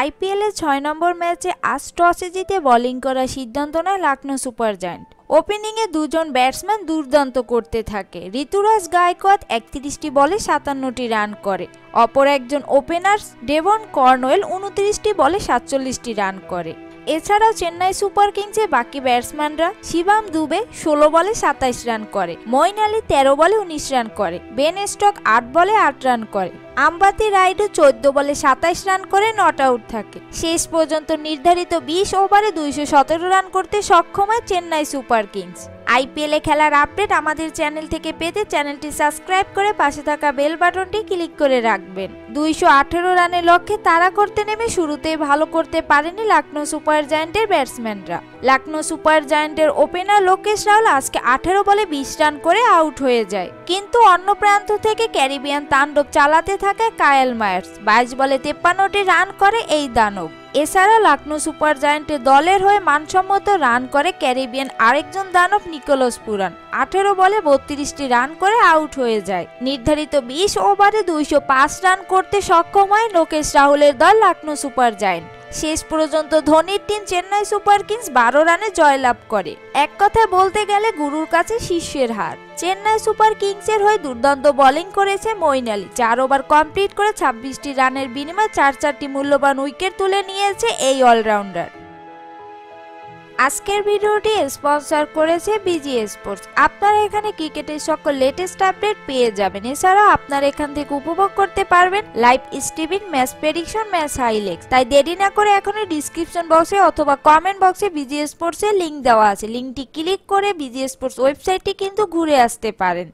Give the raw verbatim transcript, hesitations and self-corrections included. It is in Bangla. আইপিএলের ছয় নম্বর ম্যাচে আজ টসে জিতে বোলিং করার সিদ্ধান্ত নেয় লখনউ সুপার জায়ান্ট। ওপেনিংয়ে দুজন ব্যাটসম্যান দুর্দান্ত করতে থাকে। ঋতুরাজ গায়কোয়াদ একত্রিশটি বলে সাতান্নটি রান করে, অপর একজন ওপেনার ডেভন কর্নওয়েল উনত্রিশটি বলে সাতচল্লিশটি রান করে। এছাড়াও চেন্নাই সুপার কিংসের বাকি ব্যাটসম্যানরা শিবাম দুবে ষোলো বলে সাতাইশ রান করে, মঈন আলী তেরো বলে উনিশ রান করে, বেন স্টক আট বলে আট রান করে, আম্বাতি রায়ুডু চোদ্দ বলে সাতাইশ রান করে নট আউট থাকে। শেষ পর্যন্ত নির্ধারিত বিশ ওভারে দুইশো সতেরো রান করতে সক্ষম হয় চেন্নাই সুপার কিংস। আইপিএলে খেলার আপডেট আমাদের চ্যানেল থেকে পেতে চ্যানেলটি সাবস্ক্রাইব করে পাশে থাকা বেল বাটনটি ক্লিক করে রাখবেন। দুইশো আঠেরো রানের লক্ষ্যে তাড়া করতে নেমে শুরুতেই ভালো করতে পারেনি লখনউ সুপার জায়ান্টের ব্যাটসম্যানরা। লখনউ সুপার জায়ান্টের ওপেনার লোকেশ রাহুল আজকে আঠেরো বলে বিশ রান করে আউট হয়ে যায়, কিন্তু অন্য প্রান্ত থেকে ক্যারিবিয়ান তাণ্ডব চালাতে থাকে কায়েল মায়ার্স। বাইশ বলে তেপ্পান্নটি রান করে এই দানব। এছাড়া লখনউ সুপার জায়ান্টের দলের হয়ে মানসম্মত রান করে ক্যারিবিয়ান আরেকজন দানব নিকোলাস পুরান, আঠেরো বলে বত্রিশটি রান করে আউট হয়ে যায়। নির্ধারিত বিশ ওভারে দুইশো পাঁচ রান করতে সক্ষম হয় লোকেশ রাহুলের দল লখনউ সুপার জায়ান্ট। শেষ পর্যন্ত ধোনির টিম চেন্নাই সুপার কিংস বারো রানে জয়লাভ করে। এক কথায় বলতে গেলে গুরুর কাছে শিষ্যের হার। চেন্নাই সুপার কিংসের হয়ে দুর্দান্ত বোলিং করেছে মঈন আলী, চার ওভার কমপ্লিট করে ছাব্বিশটি রানের বিনিময়ে চার চারটি মূল্যবান উইকেট তুলে নিয়েছে এই অলরাউন্ডার। আজকের ভিডিওটি স্পন্সর করেছে বিজি স্পোর্টস। আপনারা এখানে ক্রিকেটের সকল লেটেস্ট আপডেট পেয়ে যাবেন। এছাড়াও আপনারা এখান থেকে উপভোগ করতে পারবেন live streaming, match prediction, match highlights. তাই দেরি না করে এখনই ডিসক্রিপশন বক্সে অথবা কমেন্ট বক্সে বিজি স্পোর্টসের লিঙ্ক দেওয়া আছে, লিঙ্কটি ক্লিক করে বিজি স্পোর্টস ওয়েবসাইটটি কিন্তু ঘুরে আসতে পারেন।